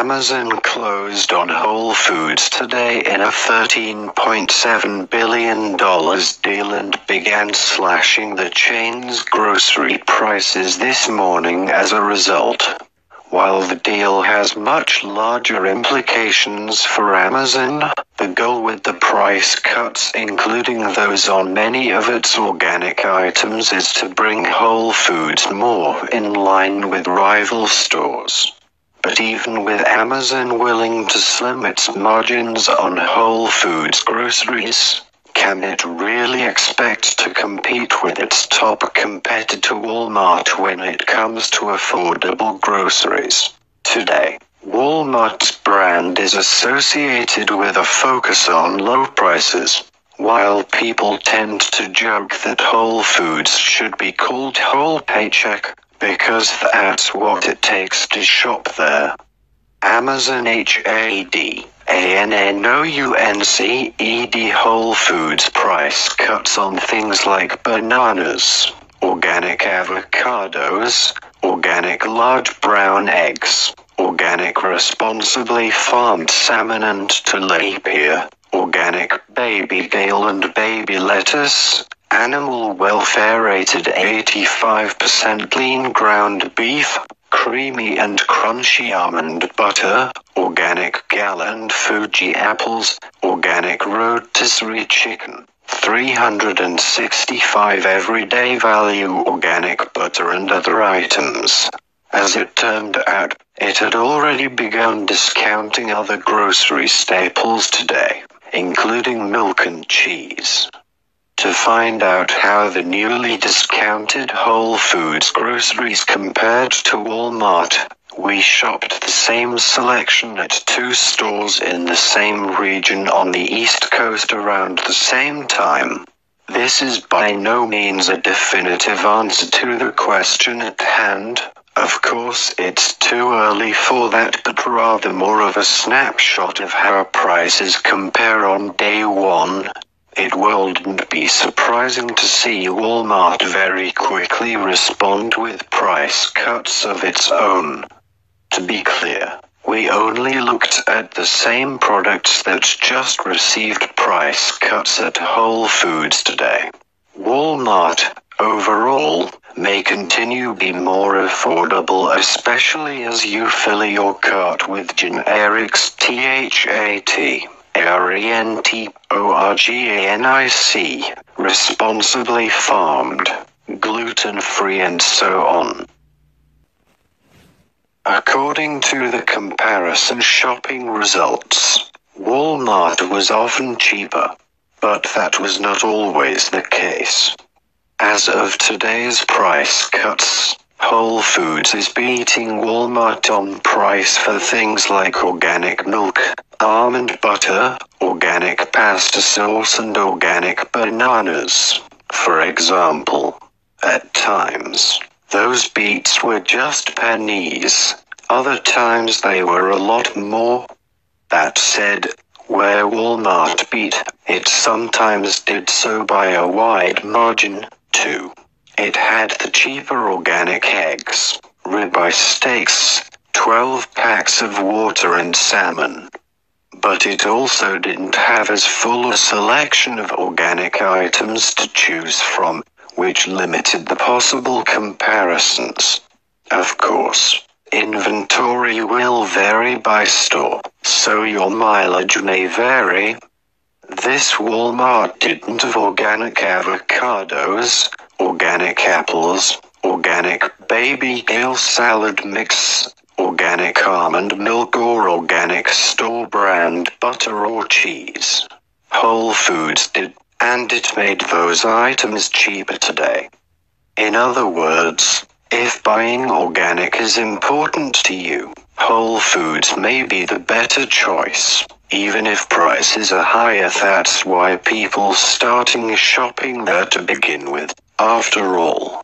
Amazon closed on Whole Foods today in a $13.7 billion deal and began slashing the chain's grocery prices this morning as a result. While the deal has much larger implications for Amazon, the goal with the price cuts, including those on many of its organic items, is to bring Whole Foods more in line with rival stores. But even with Amazon willing to slim its margins on Whole Foods groceries, can it really expect to compete with its top competitor Walmart when it comes to affordable groceries? Today, Walmart's brand is associated with a focus on low prices, while people tend to joke that Whole Foods should be called Whole Paycheck, because that's what it takes to shop there. Amazon HADANNOUNCED Whole Foods price cuts on things like bananas, organic avocados, organic large brown eggs, organic responsibly farmed salmon and tilapia, organic baby kale and baby lettuce, animal welfare rated 85% lean ground beef, creamy and crunchy almond butter, organic Gala and Fuji apples, organic rotisserie chicken, 365 everyday value organic butter and other items. As it turned out, it had already begun discounting other grocery staples today, including milk and cheese. To find out how the newly discounted Whole Foods groceries compared to Walmart, we shopped the same selection at two stores in the same region on the East Coast around the same time. This is by no means a definitive answer to the question at hand. Of course, it's too early for that, but rather more of a snapshot of how prices compare on day one. It wouldn't be surprising to see Walmart very quickly respond with price cuts of its own. To be clear, we only looked at the same products that just received price cuts at Whole Foods today. Walmart, overall, may continue to be more affordable, especially as you fill your cart with generics THAT, ARENTORGANIC, responsibly farmed, gluten-free and so on. According to the comparison shopping results, Walmart was often cheaper, but that was not always the case. As of today's price cuts, Whole Foods is beating Walmart on price for things like organic milk, almond butter, organic pasta sauce and organic bananas, for example. At times, those beats were just pennies, other times they were a lot more. That said, where Walmart beat, it sometimes did so by a wide margin, too. It had the cheaper organic eggs, ribeye steaks, 12 packs of water and salmon. But it also didn't have as full a selection of organic items to choose from, which limited the possible comparisons. Of course, inventory will vary by store, so your mileage may vary. This Walmart didn't have organic avocados, organic apples, organic baby kale salad mix, organic almond milk or organic store brand butter or cheese. Whole Foods did, and it made those items cheaper today. In other words, if buying organic is important to you, Whole Foods may be the better choice. Even if prices are higher, that's why people starting shopping there to begin with, after all.